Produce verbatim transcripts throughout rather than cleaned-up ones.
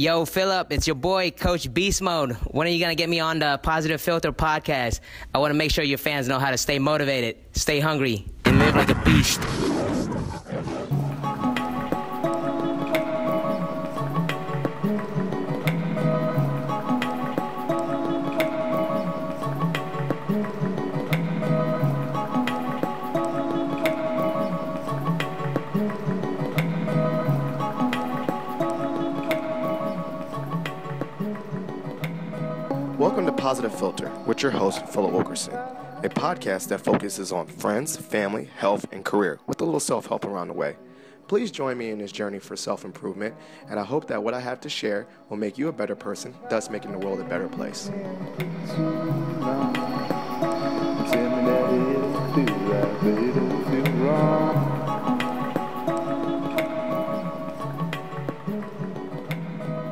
Yo, Philip, it's your boy, Coach Beast Mode. When are you going to get me on the Positive Philter podcast? I want to make sure your fans know how to stay motivated, stay hungry, and live like a beast. Welcome to Positive Philter with your host, Philip Wilkerson, a podcast that focuses on friends, family, health, and career with a little self-help around the way. Please join me in this journey for self-improvement, and I hope that what I have to share will make you a better person, thus making the world a better place.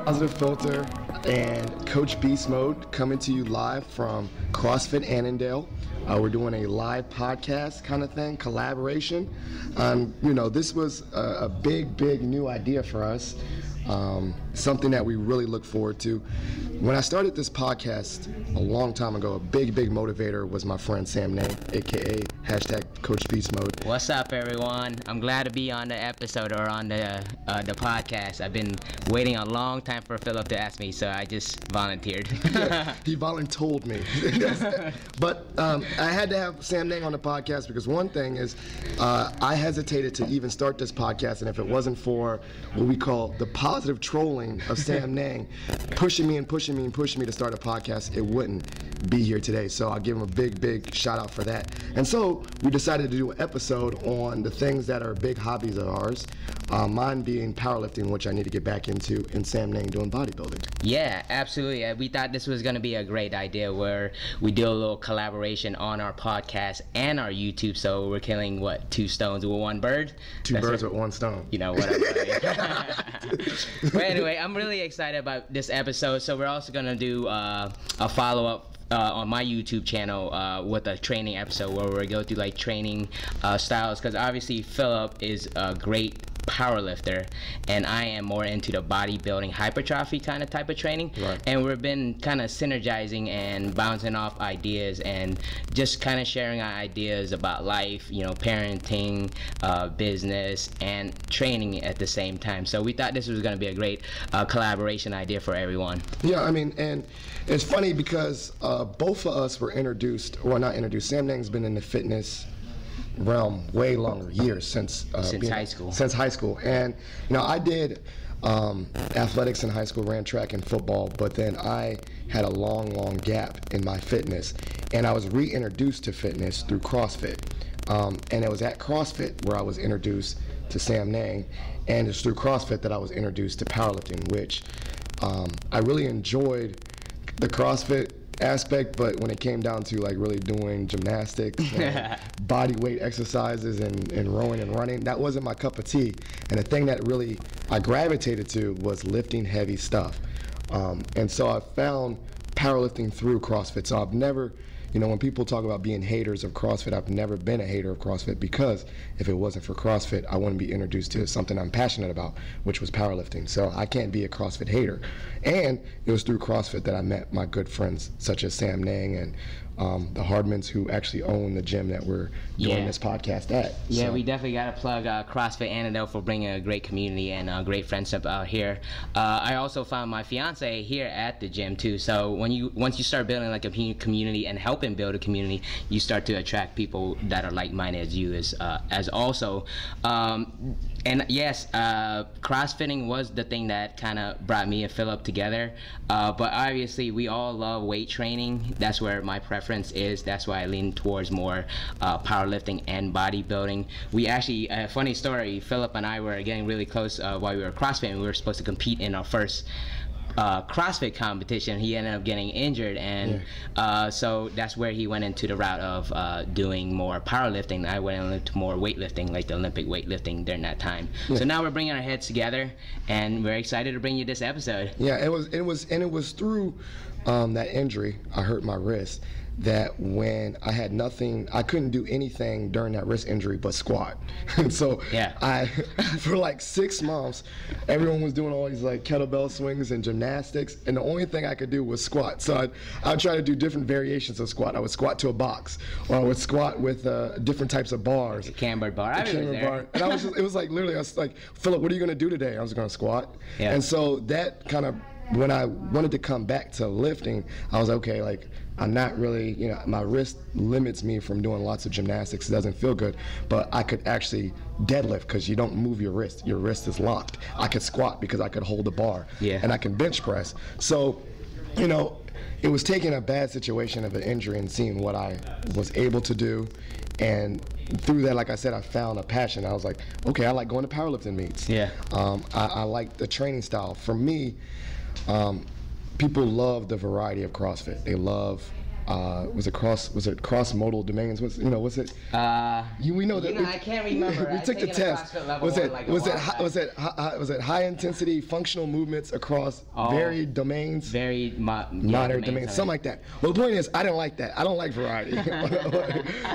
Positive Philter and Coach Beast Mode coming to you live from CrossFit Annandale. Uh, we're doing a live podcast kind of thing, collaboration. Um, you know, this was a, a big, big new idea for us, um, something that we really look forward to. When I started this podcast a long time ago, a big, big motivator was my friend Samnang, a k a hashtag Coach Beast Mode. What's up, everyone? I'm glad to be on the episode or on the uh, the podcast. I've been waiting a long time for Philip to ask me, so I just volunteered. Yeah, he voluntold me. But um, I had to have Samnang on the podcast because one thing is uh, I hesitated to even start this podcast, and if it wasn't for what we call the positive trolling of Samnang, pushing me and pushing me and pushing me to start a podcast, it wouldn't be here today. So I'll give him a big, big shout out for that. And so we decided to do an episode on the things that are big hobbies of ours, uh, mine being powerlifting, which I need to get back into, and Samnang doing bodybuilding. Yeah, absolutely. Uh, we thought this was going to be a great idea where we do a little collaboration on our podcast and our YouTube. So we're killing, what, two stones with one bird? Two That's birds it. with one stone. You know, whatever. But anyway, I'm really excited about this episode. So we're also going to do uh, a follow-up Uh, on my YouTube channel uh, with a training episode where we go through like training uh, styles, because obviously Philip is a great powerlifter and I am more into the bodybuilding hypertrophy kind of type of training, right. And we've been kind of synergizing and bouncing off ideas and just kind of sharing our ideas about life, you know, parenting, uh, business, and training at the same time. So we thought this was going to be a great uh, collaboration idea for everyone. Yeah, I mean, and it's funny because uh, both of us were introduced, well, not introduced, Samnang's been in the fitness realm way longer, years since uh, since being, high school since high school and you know, I did um, athletics in high school, ran track and football, but then I had a long long gap in my fitness, and I was reintroduced to fitness through CrossFit, um, and it was at CrossFit where I was introduced to Samnang, and it's through CrossFit that I was introduced to powerlifting, which um, I really enjoyed the CrossFit aspect, but when it came down to like really doing gymnastics and body weight exercises and, and rowing and running, that wasn't my cup of tea. And the thing that really I gravitated to was lifting heavy stuff. Um, and so I found powerlifting through CrossFit. So I've never, you know, when people talk about being haters of CrossFit, I've never been a hater of CrossFit, because if it wasn't for CrossFit, I wouldn't be introduced to something I'm passionate about, which was powerlifting. So I can't be a CrossFit hater. And it was through CrossFit that I met my good friends such as Samnang and Um, the Hardmans, who actually own the gym that we're doing yeah. this podcast at. Yeah, so we definitely got to plug uh, CrossFit Annandale for bringing a great community and a great friendship out here. Uh, I also found my fiance here at the gym too. So when you once you start building like a community and helping build a community, you start to attract people that are like-minded as you as uh, as also. Um, and yes, uh, CrossFitting was the thing that kind of brought me and Philip together. Uh, but obviously, we all love weight training. That's where my preference is. That's why I lean towards more uh, powerlifting and bodybuilding. We actually, a uh, funny story, Philip and I were getting really close uh, while we were CrossFit, and we were supposed to compete in our first Uh, CrossFit competition. He ended up getting injured, and yeah. uh, so that's where he went into the route of uh, doing more powerlifting. I went into more weightlifting, like the Olympic weightlifting during that time. Yeah. So now we're bringing our heads together, and we're excited to bring you this episode. Yeah, it was, it was, and it was through um, that injury. I hurt my wrist that when I had nothing, I couldn't do anything during that wrist injury but squat. And so yeah. I, for like six months, everyone was doing all these like kettlebell swings and gymnastics, and the only thing I could do was squat. So I'd, I'd try to do different variations of squat. I would squat to a box, or I would squat with uh, different types of bars. The camber bar. The I camber there. bar. And I was just, it was like literally, I was like, Philip, what are you gonna do today? I was gonna squat. Yeah. And so that kind of, when I wanted to come back to lifting, I was okay, like, I'm not really, you know, my wrist limits me from doing lots of gymnastics. It doesn't feel good, but I could actually deadlift because you don't move your wrist. Your wrist is locked. I could squat because I could hold the bar, yeah. and I can bench press. So, you know, it was taking a bad situation of an injury and seeing what I was able to do. And through that, like I said, I found a passion. I was like, okay, I like going to powerlifting meets. Yeah. Um, I, I like the training style. For me, um, people love the variety of CrossFit. They love uh, was it cross was it cross modal domains? What's you know what's it? Uh, you we know that. You know, we, I can't remember. We took the test. Was it was it was it was it high intensity functional movements across oh, varied domains? Varied mo yeah, moderate domains, domains something like that. Well, the point is, I didn't like that. I don't like variety.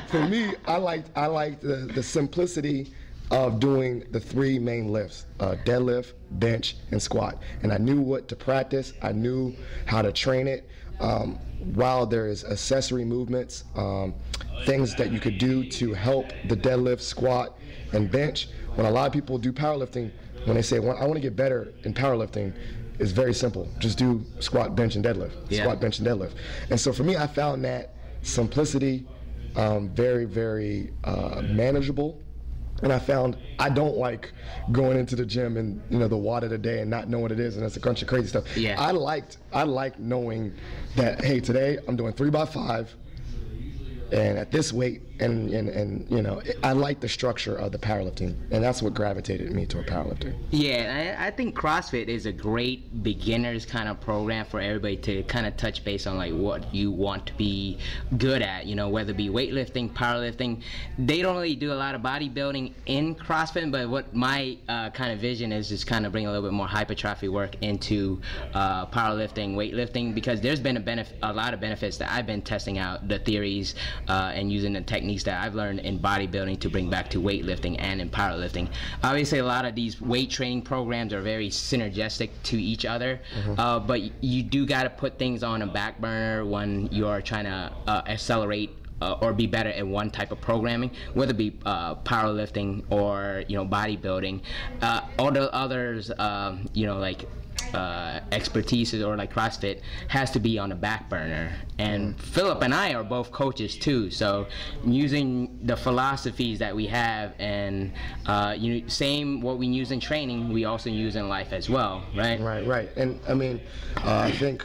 For me, I liked I liked the, the simplicity of doing the three main lifts, uh, deadlift, bench, and squat. And I knew what to practice. I knew how to train it. Um, while there is accessory movements, um, things that you could do to help the deadlift, squat, and bench, when a lot of people do powerlifting, when they say, well, I want to get better in powerlifting, it's very simple. Just do squat, bench, and deadlift. Yeah. Squat, bench, and deadlift. And so for me, I found that simplicity um, very, very uh, manageable. And I found I don't like going into the gym and you know the water today and not knowing what it is and that's a bunch of crazy stuff. Yeah. I liked I liked knowing that hey today I'm doing three by five and at this weight and and, and you know it, I like the structure of the powerlifting and that's what gravitated me toward powerlifting. Yeah, I, I think CrossFit is a great beginners kind of program for everybody to kind of touch base on like what you want to be good at, you know, whether it be weightlifting, powerlifting. They don't really do a lot of bodybuilding in CrossFit, but what my uh, kind of vision is is kind of bring a little bit more hypertrophy work into uh, powerlifting, weightlifting, because there's been a benefit, a lot of benefits that I've been testing out the theories uh, and using the techniques that I've learned in bodybuilding to bring back to weightlifting and in powerlifting. Obviously, a lot of these weight training programs are very synergistic to each other, mm-hmm. uh, but you do got to put things on a back burner when you are trying to uh, accelerate uh, or be better at one type of programming, whether it be uh, powerlifting or you know bodybuilding. Uh, all the others, um, you know, like. Uh, expertise or like CrossFit has to be on the back burner, and Philip and I are both coaches too, so using the philosophies that we have and uh, you know, same what we use in training we also use in life as well, right? Right, right. And I mean uh, I think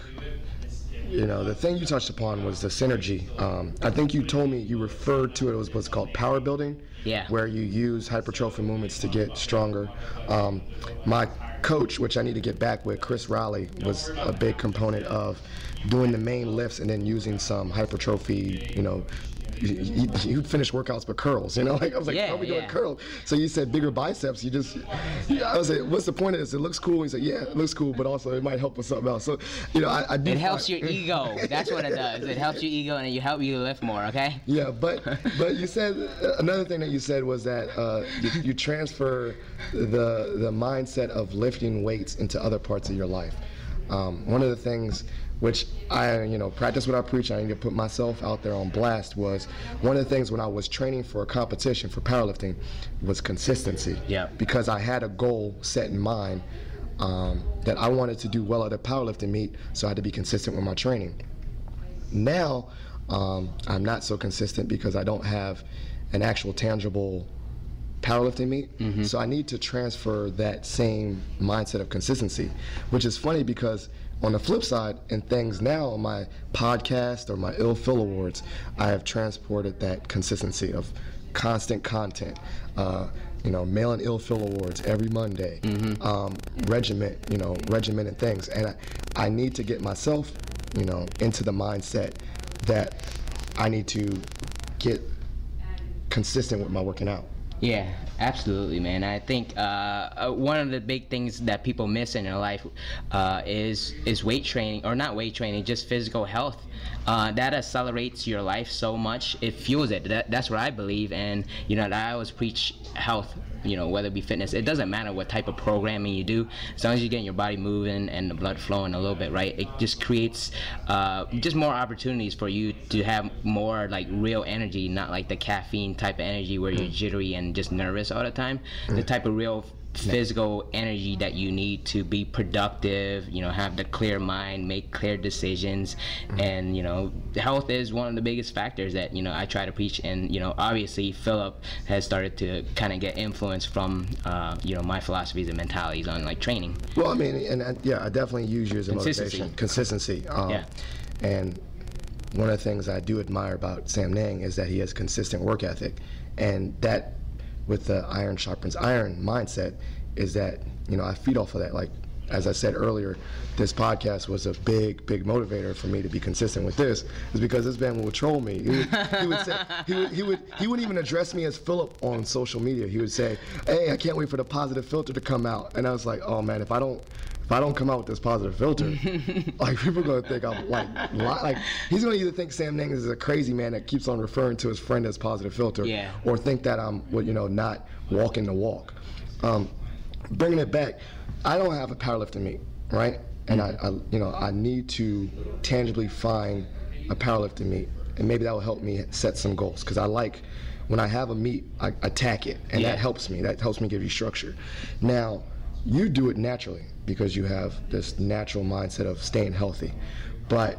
you know the thing you touched upon was the synergy. um, I think you told me you referred to it as what's called power building, yeah, where you use hypertrophy movements to get stronger. um, my coach, which I need to get back with, Chris Riley, was a big component of doing the main lifts and then using some hypertrophy, you know, you'd finish workouts but curls, you know, like I was like, yeah, how are we yeah. doing curls? So you said bigger biceps, you just, yeah, I was like, what's the point of this? It looks cool. He said, yeah, it looks cool, but also it might help with something else. So, you know, I, I do. It helps I, your ego. That's what it does. It helps your ego and it helps you lift more, okay? Yeah, but but you said, another thing that you said was that uh, you, you transfer the, the mindset of lifting weights into other parts of your life. Um, one of the things which I, you know, practice what I preach, I need to put myself out there on blast, was one of the things when I was training for a competition for powerlifting was consistency. Yeah. Because I had a goal set in mind um, that I wanted to do well at a powerlifting meet, so I had to be consistent with my training. Now, um, I'm not so consistent because I don't have an actual tangible powerlifting meet, mm-hmm. so I need to transfer that same mindset of consistency, which is funny because on the flip side, in things now, on my podcast or my Ill Phil Awards, I have transported that consistency of constant content. Uh, you know, mail and Ill Phil Awards every Monday, mm-hmm. um, regiment, you know, regimented things. And I, I need to get myself, you know, into the mindset that I need to get consistent with my working out. Yeah, absolutely, man. I think uh, one of the big things that people miss in their life uh, is is weight training, or not weight training, just physical health. uh, that accelerates your life so much. It fuels it. That, that's what I believe. And, you know, I always preach health, you know, whether it be fitness. It doesn't matter what type of programming you do. As long as you're getting your body moving and the blood flowing a little bit, right, it just creates uh, just more opportunities for you to have more, like, real energy, not like the caffeine type of energy where you're jittery and just nervous all the time. The type of real physical energy that you need to be productive, you know, have the clear mind, make clear decisions. And, you know, health is one of the biggest factors that, you know, I try to preach. And, you know, obviously Philip has started to kind of get influence from, uh, you know, my philosophies and mentalities on, like, training. Well, I mean, and, and yeah, I definitely use you as a motivation. Consistency. Um, yeah. And one of the things I do admire about Samnang is that he has consistent work ethic, and that, with the iron sharpens iron mindset, is that, you know, I feed off of that. Like, as I said earlier, this podcast was a big, big motivator for me to be consistent with this, is because this man would troll me. He would, he would say, he would, he would, he wouldn't even address me as Philip on social media. He would say, "Hey, I can't wait for the Positive Filter to come out." And I was like, "Oh man, if I don't, if I don't come out with this Positive Filter, like, people are gonna think I'm like, li like he's gonna either think Samnang is a crazy man that keeps on referring to his friend as Positive Filter, yeah, or think that I'm, well, you know, not walking the walk." Um, bringing it back. I don't have a powerlifting meet, right? And I, I, you know, I need to tangibly find a powerlifting meet, and maybe that will help me set some goals. Because I like, when I have a meet, I attack it, and yeah, that helps me. That helps me give you structure. Now, you do it naturally because you have this natural mindset of staying healthy. But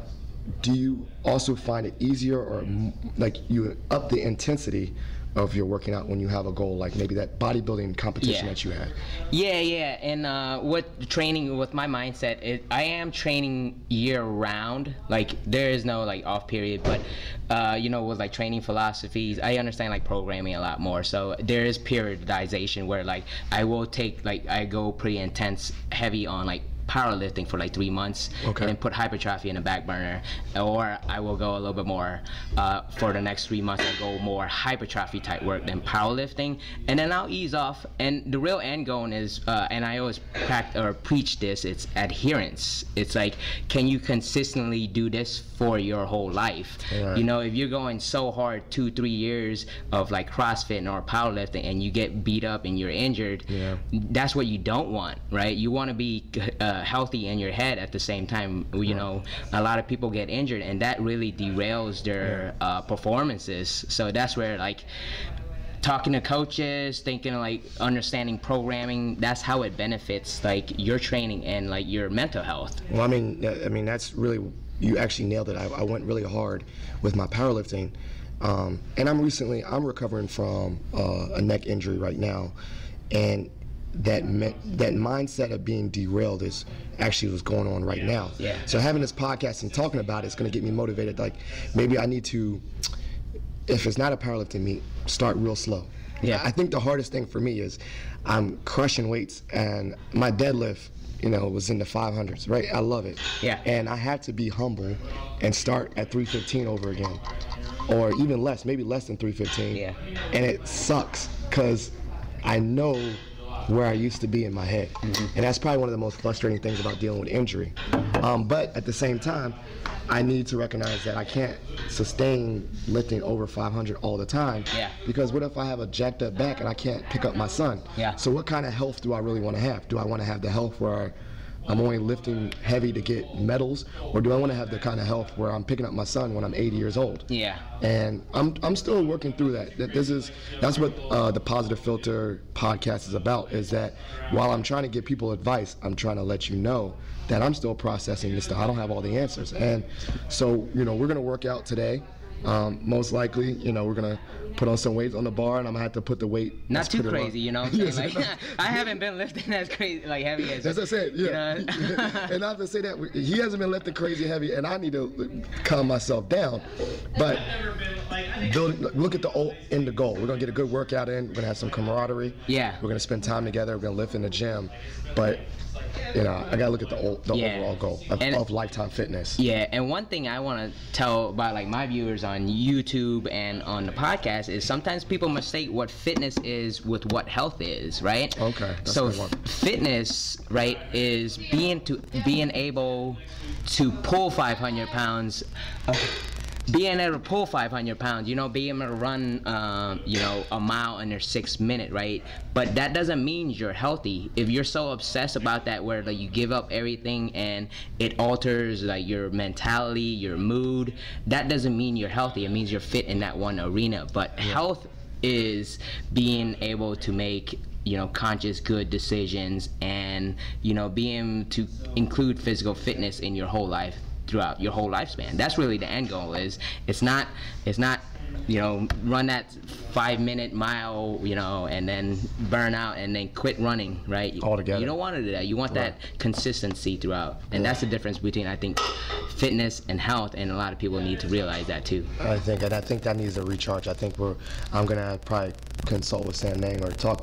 do you also find it easier, or like you up the intensity of your working out when you have a goal, like maybe that bodybuilding competition, yeah, that you had? Yeah, yeah. And uh, with training, with my mindset, it, I am training year round. Like, there is no like off period. But uh, you know, with like training philosophies, I understand like programming a lot more. So there is periodization where like I will take, like, I go pretty intense, heavy on like powerlifting for like three months, okay, and then put hypertrophy in the back burner, or I will go a little bit more uh, for the next three months. I go more hypertrophy type work than powerlifting, and then I'll ease off. And the real end goal is, uh, and I always pract or preach this, it's adherence. It's like, can you consistently do this for your whole life? Right. You know, if you're going so hard two, three years of like CrossFit or powerlifting, and you get beat up and you're injured, yeah, that's what you don't want, right? You want to be uh, healthy in your head at the same time. You know, a lot of people get injured, and that really derails their uh, performances. So that's where, like, talking to coaches, thinking, like, understanding programming, that's how it benefits like your training and like your mental health. Well, I mean, I mean that's really, you actually nailed it. I, I went really hard with my powerlifting, um, and I'm recently I'm recovering from uh, a neck injury right now, and that me that mindset of being derailed is actually what's going on right now. Yeah. So having this podcast and talking about it is going to get me motivated. Like, maybe I need to, if it's not a powerlifting meet, start real slow. Yeah. I think the hardest thing for me is I'm crushing weights, and my deadlift, you know, was in the five hundreds, right? I love it. Yeah. And I have to be humble and start at three fifteen over again, or even less, maybe less than three fifteen. Yeah. And it sucks because I know where I used to be in my head. Mm-hmm. And that's probably one of the most frustrating things about dealing with injury. Um, but at the same time, I need to recognize that I can't sustain lifting over five hundred all the time. Yeah. Because what if I have a jacked up back and I can't pick up my son? Yeah. So what kind of health do I really want to have? Do I want to have the health where I'm only lifting heavy to get medals, or do I want to have the kind of health where I'm picking up my son when I'm eighty years old? Yeah. And I'm I'm still working through that. That this is that's what uh, the Positive Filter podcast is about. Is that while I'm trying to give people advice, I'm trying to let you know that I'm still processing this stuff. I don't have all the answers, and so, you know, we're gonna work out today. Um, most likely, you know, we're gonna put on some weights on the bar, and I'm gonna have to put the weight. Not too crazy, you know what I'm saying? Like, I haven't been lifting as crazy, like heavy as. That's what I said. Yeah. You know? And I have to say that he hasn't been lifting crazy heavy, and I need to calm myself down. But look at the end the goal. We're gonna get a good workout in. We're gonna have some camaraderie. Yeah. We're gonna spend time together. We're gonna lift in the gym, but you know, I gotta look at the, old, the yeah. overall goal of, and, of lifetime fitness. Yeah, and one thing I want to tell about like my viewers on YouTube and on the podcast is sometimes people mistake what fitness is with what health is, right? Okay. That's so a good one. Fitness, right, is being to being able to pull five hundred pounds. Being able to pull five hundred pounds, you know, being able to run, um, you know, a mile under six minutes, right? But that doesn't mean you're healthy. If you're so obsessed about that where like, you give up everything and it alters like your mentality, your mood, that doesn't mean you're healthy. It means you're fit in that one arena. But yeah. health is being able to make, you know, conscious, good decisions and, you know, being to include physical fitness in your whole life. Throughout your whole lifespan, that's really the end goal. Is it's not, it's not, you know, run that five-minute mile, you know, and then burn out and then quit running, right? Altogether. You don't want to do that. You want right. that consistency throughout, and that's the difference between I think fitness and health, and a lot of people need to realize that too. I think, and I think that needs a recharge. I think we're, I'm gonna probably consult with Samnang or talk.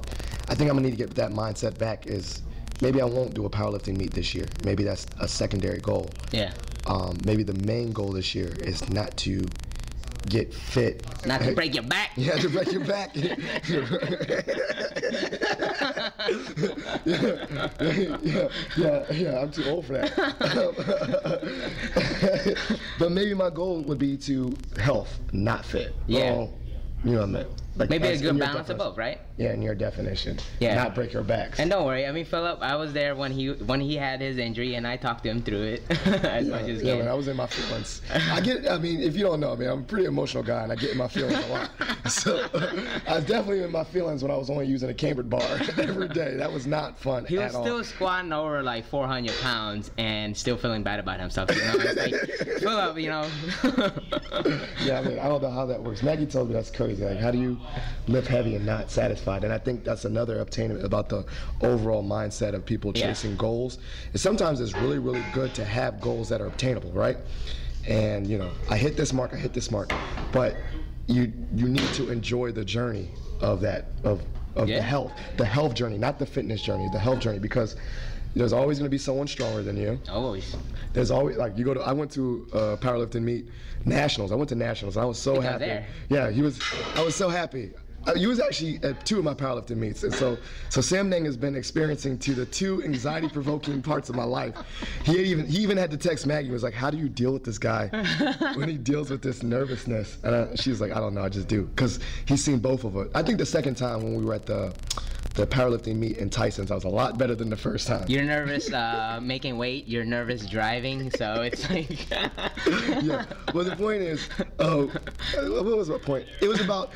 I think I'm gonna need to get that mindset back. Is maybe I won't do a powerlifting meet this year. Maybe that's a secondary goal. Yeah. Um, maybe the main goal this year is not to get fit. Not to break your back. Yeah, to break your back. yeah, yeah, yeah, yeah, I'm too old for that. But maybe my goal would be to health, not fit. Yeah. Well, you know what I mean? Like maybe a good balance of both, right? Yeah, in your definition. Yeah. Not break your backs. And don't worry, I mean, Philip, I was there when he when he had his injury, and I talked to him through it as yeah, much as yeah, man, I was in my feelings. I get, I mean, if you don't know me, I'm a pretty emotional guy, and I get in my feelings a lot. So I was definitely in my feelings when I was only using a cambered bar every day. That was not fun at all. He was still squatting over like four hundred pounds and still feeling bad about himself. You know, it's like, Philip, you know. Yeah, I mean, I don't know how that works. Maggie told me that's crazy. Like, how do you lift heavy and not satisfied? And I think that's another obtainment about the overall mindset of people chasing yeah. goals. And sometimes it's really, really good to have goals that are obtainable, right? And you know, I hit this mark, I hit this mark, but you you need to enjoy the journey of that of of yeah. the health, the health journey, not the fitness journey, the health journey, because there's always going to be someone stronger than you. Always. There's always, like, you go to, I went to uh, powerlifting meet, Nationals. I went to Nationals. I was so he happy. There. Yeah, he was, I was so happy. Uh, you was actually at two of my powerlifting meets, and so so Samnang has been experiencing to the two anxiety-provoking parts of my life. He even he even had to text Maggie. He was like, "How do you deal with this guy when he deals with this nervousness?" And I, she was like, "I don't know. I just do," because he's seen both of us. I think the second time when we were at the the powerlifting meet in Tyson's, I was a lot better than the first time. You're nervous uh, making weight. You're nervous driving. So it's like. Yeah. Well, the point is, oh, uh, what was my point? It was about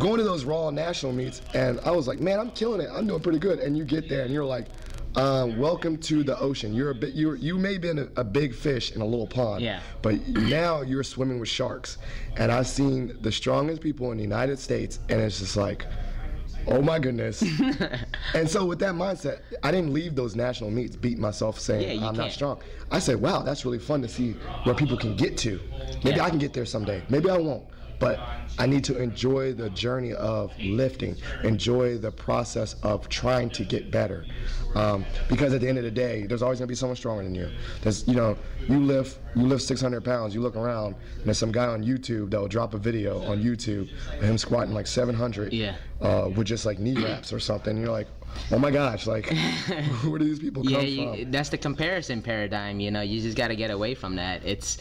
going to those raw national meets, and I was like, man, I'm killing it. I'm doing pretty good. And you get there, and you're like, um, welcome to the ocean. You're a bit, you you may have been a, a big fish in a little pond, yeah. but now you're swimming with sharks. And I've seen the strongest people in the United States, and it's just like, oh my goodness. And so with that mindset, I didn't leave those national meets beating myself saying yeah, I'm can't. not strong. I said, wow, that's really fun to see where people can get to. Maybe yeah. I can get there someday. Maybe I won't. But I need to enjoy the journey of lifting, enjoy the process of trying to get better. Um, because at the end of the day, there's always gonna be someone stronger than you. There's, you know, you lift, you lift six hundred pounds, you look around, and there's some guy on YouTube that will drop a video on YouTube of him squatting like seven hundred yeah. uh, with just like knee wraps or something, and you're like, oh my gosh, like, where do these people come yeah, you, from? That's the comparison paradigm, you know, you just gotta get away from that. It's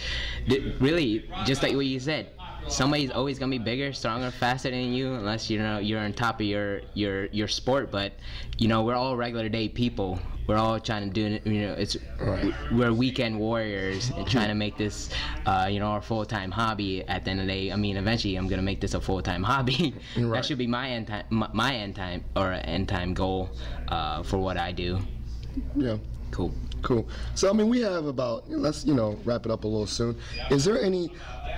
th- really, just like what you said, somebody's always gonna be bigger, stronger, faster than you, unless you know you're on top of your your your sport. But you know, we're all regular day people. We're all trying to do, you know, it's right. we're weekend warriors and trying to make this, uh, you know, our full time hobby. At the end of the day, I mean, eventually, I'm gonna make this a full time hobby. Right. That should be my end time, my end time or end time goal uh, for what I do. Yeah. Cool. Cool. So I mean, we have about, let's, you know, wrap it up a little soon. Is there any?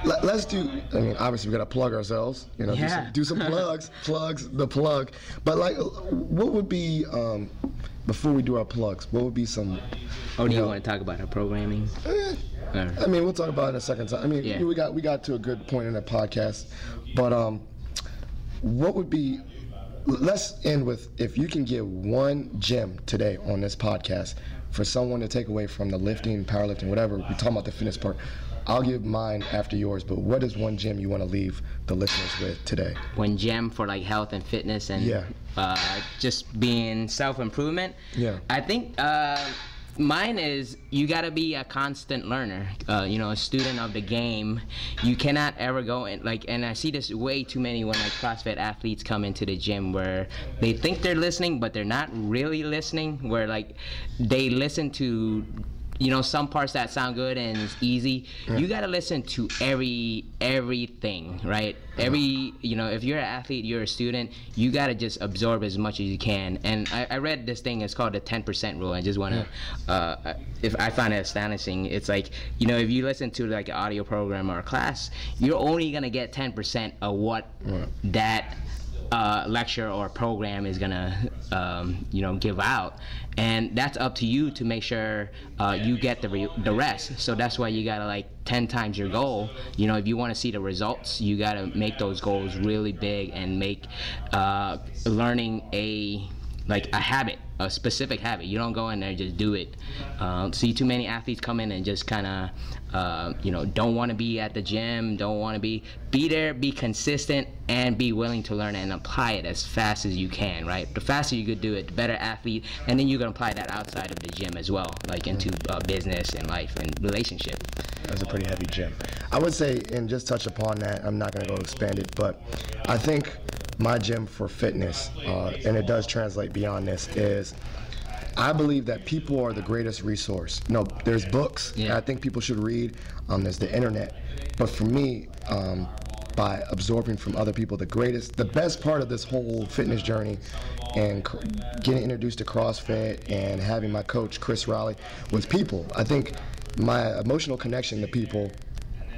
Let, let's do. I mean, obviously, we gotta plug ourselves. You know, yeah. do, some, do some plugs, plugs, the plug. But like, what would be um, before we do our plugs? What would be some? Oh, do you, you know, want to talk about our programming? Eh, I mean, we'll talk about it in a second time. I mean, yeah. we got we got to a good point in the podcast, but um, what would be? Let's end with, if you can give one gem today on this podcast for someone to take away from the lifting, powerlifting, whatever, we're talking about the fitness part. I'll give mine after yours, but what is one gym you want to leave the listeners with today? One gym for like health and fitness and yeah. uh, just being self-improvement? Yeah. I think uh, mine is you got to be a constant learner, uh, you know, a student of the game. You cannot ever go and like, and I see this way too many when like CrossFit athletes come into the gym where they think they're listening, but they're not really listening, where like they listen to, you know, some parts that sound good and it's easy. Yeah. You gotta listen to every everything, right? Every, you know, if you're an athlete, you're a student, you gotta just absorb as much as you can. And I, I read this thing, it's called the ten percent rule. I just wanna, yeah. uh, if I find it astonishing, it's like, you know, if you listen to like an audio program or a class, you're only gonna get ten percent of what yeah. that Uh, lecture or program is gonna um, you know, give out, and that's up to you to make sure uh, you get the re the rest. So that's why you gotta like ten times your goal. You know, if you want to see the results, you gotta make those goals really big and make uh, learning a like a habit, a specific habit. You don't go in there and just do it. Uh, see too many athletes come in and just kind of, uh, you know, don't want to be at the gym, don't want to be, be there, be consistent, and be willing to learn and apply it as fast as you can, right? The faster you could do it, the better athlete, and then you can apply that outside of the gym as well, like into uh, business and life and relationship. That was a pretty heavy gym. I would say, and just touch upon that, I'm not going to go expand it, but I think my gym for fitness, uh, and it does translate beyond this, is I believe that people are the greatest resource. No, there's books yeah. I think people should read. Um, there's the internet. But for me, um, by absorbing from other people, the greatest, the best part of this whole fitness journey and cr getting introduced to CrossFit and having my coach, Chris Riley, was people. I think my emotional connection to people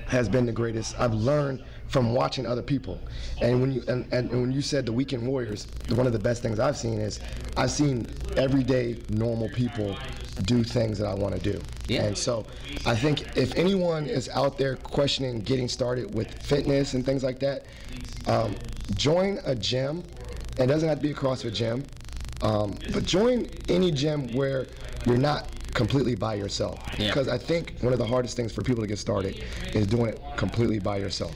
has been the greatest. I've learned from watching other people. And when you and, and when you said the Weekend Warriors, one of the best things I've seen is I've seen everyday normal people do things that I want to do. Yeah. And so I think if anyone is out there questioning getting started with fitness and things like that, um, join a gym. It doesn't have to be a CrossFit gym, um, but join any gym where you're not completely by yourself, because yeah. I think one of the hardest things for people to get started is doing it completely by yourself.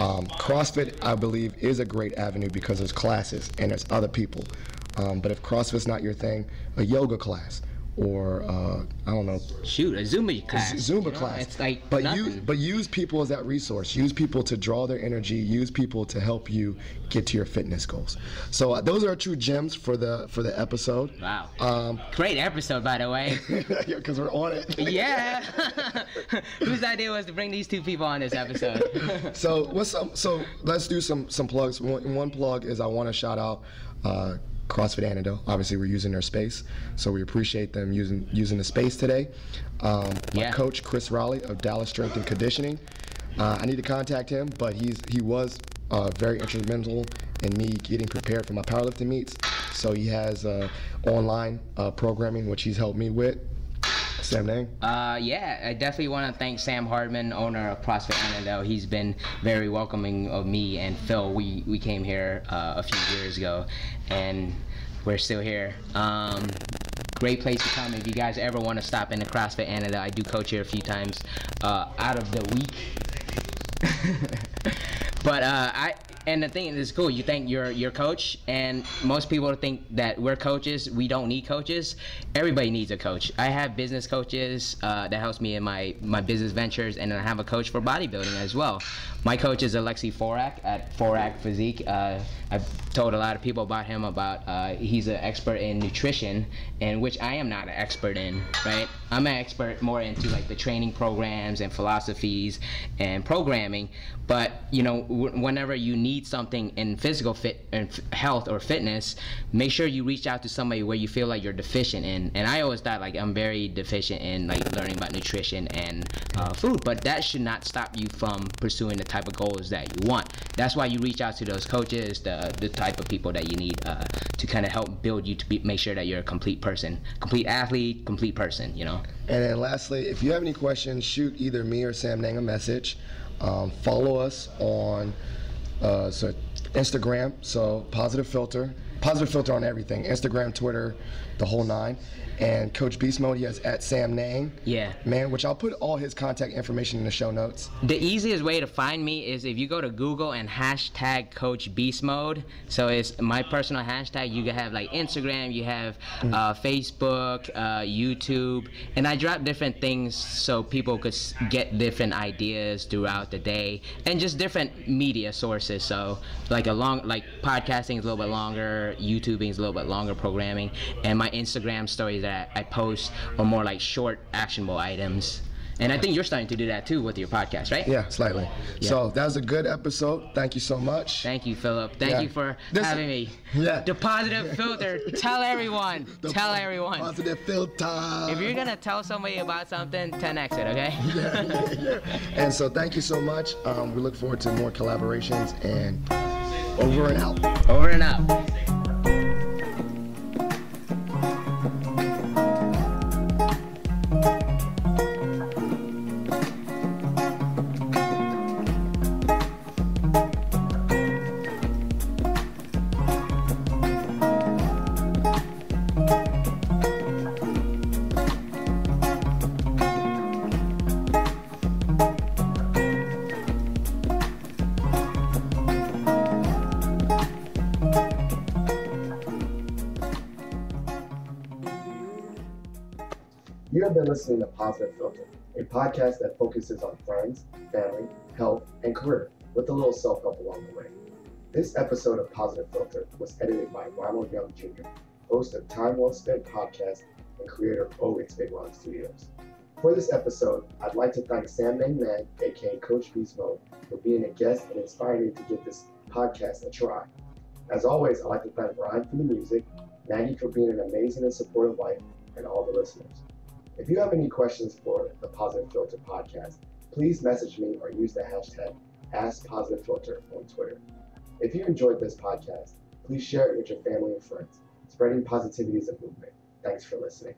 Um, CrossFit, I believe, is a great avenue because there's classes and there's other people. Um, but if CrossFit's not your thing, a yoga class or uh, I don't know, shoot, a Zumba class. A Zumba you know, class. It's like but nothing. use but use people as that resource. Use people to draw their energy. Use people to help you get to your fitness goals. So uh, those are true gems for the for the episode. Wow. Um, Great episode, by the way. Because we're on it. Yeah. Whose idea was to bring these two people on this episode? So what's some, so let's do some some plugs. One, one plug is I want to shout out Uh, CrossFit Annandale. Obviously, we're using their space, so we appreciate them using using the space today. Um, my yeah. coach, Chris Riley of Dallas Strength and Conditioning. Uh, I need to contact him, but he's he was uh, very instrumental in me getting prepared for my powerlifting meets. So he has uh, online uh, programming, which he's helped me with. Samnang? Uh, yeah, I definitely want to thank Sam Hardman, owner of CrossFit Annandale. He's been very welcoming of me and Phil. We we came here uh, a few years ago, and we're still here. Um, great place to come if you guys ever want to stop in the CrossFit Annandale. I do coach here a few times uh, out of the week. But uh, I. And the thing is, cool, you think you're your coach, and most people think that we're coaches. We don't need coaches. Everybody needs a coach. I have business coaches uh, that helps me in my, my business ventures, and I have a coach for bodybuilding as well. My coach is Alexi Forak at Forak Physique. Uh, I've told a lot of people about him, about uh, he's an expert in nutrition, and which I am not an expert in, right? I'm an expert more into like the training programs and philosophies and programming, but you know, w whenever you need something in physical fit and health or fitness, make sure you reach out to somebody where you feel like you're deficient in. And I always thought like I'm very deficient in like learning about nutrition and uh, food, but that should not stop you from pursuing the type of goals that you want. That's why you reach out to those coaches, the the type of people that you need uh, to kind of help build you to be, make sure that you're a complete person, complete athlete, complete person, you know. And then lastly, if you have any questions, shoot either me or Samnang a message. Um, follow us on Uh, so Instagram, so Positive Philter, Positive Philter on everything, Instagram, Twitter, the whole nine. And Coach Beast Mode, he has at Samnang yeah. Man, which I'll put all his contact information in the show notes. The easiest way to find me is if you go to Google and hashtag Coach Beast Mode. So it's my personal hashtag. You can have like Instagram, you have uh, Facebook, uh, YouTube, and I drop different things so people could get different ideas throughout the day and just different media sources. So like a long, like podcasting is a little bit longer, YouTubing is a little bit longer, programming, and my Instagram stories that I post are more like short actionable items. And I think you're starting to do that too with your podcast, right? Yeah, slightly. Yeah. So that was a good episode. Thank you so much. Thank you, Philip. Thank yeah. you for this having me. Yeah. The Positive Philter. Tell everyone. The tell po everyone. Positive Philter. If you're gonna tell somebody about something, ten X it, okay? Yeah, yeah, yeah. And so thank you so much. Um, we look forward to more collaborations, and over and out. Over and out. You have been listening to Positive Philter, a podcast that focuses on friends, family, health, and career, with a little self-help along the way. This episode of Positive Philter was edited by Ronald Young Junior, host of Time Well Spent podcast and creator of Always Big Rock Studios. For this episode, I'd like to thank Samnang Man, aka Coach Beastmode, for being a guest and inspiring me to give this podcast a try. As always, I'd like to thank Ryan for the music, Maggie for being an amazing and supportive wife, and all the listeners. If you have any questions for the Positive Philter podcast, please message me or use the hashtag AskPositivePhilter on Twitter. If you enjoyed this podcast, please share it with your family and friends. Spreading positivity is a movement. Thanks for listening.